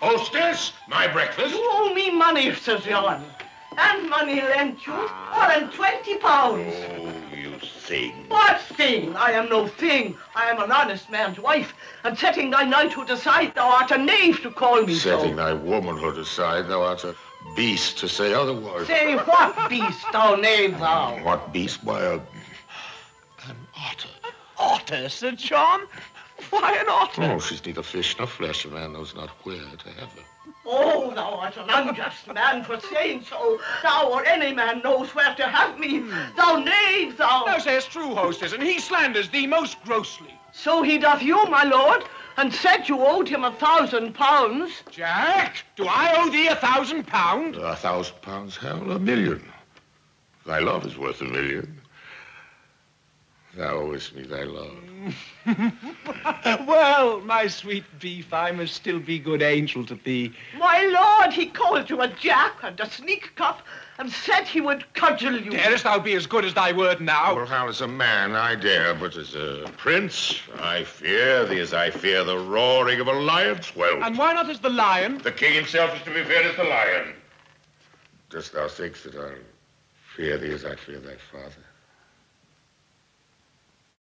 Hostess, my breakfast. You owe me money, Sir John. And money lent you, £20. Oh, you thing. What thing? I am no thing. I am an honest man's wife. And setting thy knighthood aside, thou art a knave to call me so. Setting thy womanhood aside, thou art a beast to say otherwise. Say what beast, thou knave, thou? What beast? Why, an otter. An otter, Sir John? Why an otter? Oh, she's neither fish nor flesh. A man knows not where to have her. Oh, thou art an unjust man for saying so. Thou or any man knows where to have me. Thou knave, thou... Thou sayest true, hostess, and he slanders thee most grossly. So he doth you, my lord, and said you owed him £1,000. Jack, do I owe thee £1,000? £1,000, hell, $1,000,000. Thy love is worth $1,000,000. Thou owest me thy love. Well, my sweet beef, I must still be good angel to thee. My lord, he called you a jack and a sneak cuff and said he would cudgel you. Darest thou be as good as thy word now? Well, how as a man I dare, but as a prince I fear thee as I fear the roaring of a lion's whelp. And why not as the lion? The king himself is to be feared as the lion. Dost thou think that I'll fear thee as I fear thy father?